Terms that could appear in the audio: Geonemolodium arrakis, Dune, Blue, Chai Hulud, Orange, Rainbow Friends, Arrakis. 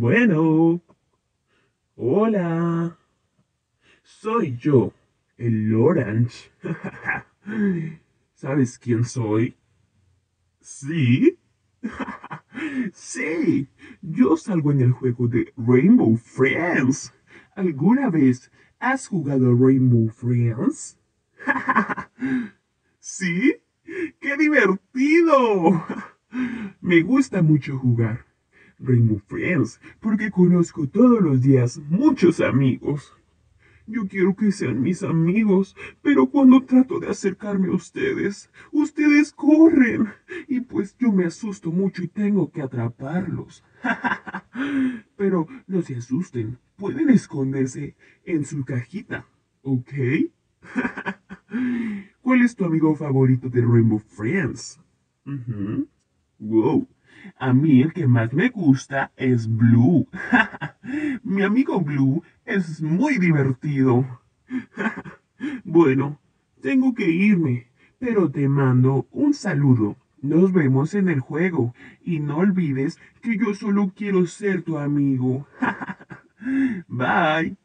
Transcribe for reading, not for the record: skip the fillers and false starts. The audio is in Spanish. Bueno, hola, soy yo, el Orange. ¿Sabes quién soy? ¿Sí? Sí, yo salgo en el juego de Rainbow Friends. ¿Alguna vez has jugado a Rainbow Friends? ¿Sí? ¡Qué divertido! Me gusta mucho jugar Rainbow Friends porque conozco todos los días muchos amigos. Yo quiero que sean mis amigos, pero cuando trato de acercarme a ustedes, ustedes corren. Y pues yo me asusto mucho y tengo que atraparlos. Pero no se asusten, pueden esconderse en su cajita, ¿ok? ¿Cuál es tu amigo favorito de Rainbow Friends? Wow. A mí el que más me gusta es Blue. Mi amigo Blue es muy divertido. Bueno, tengo que irme, pero te mando un saludo. Nos vemos en el juego y no olvides que yo solo quiero ser tu amigo. Bye.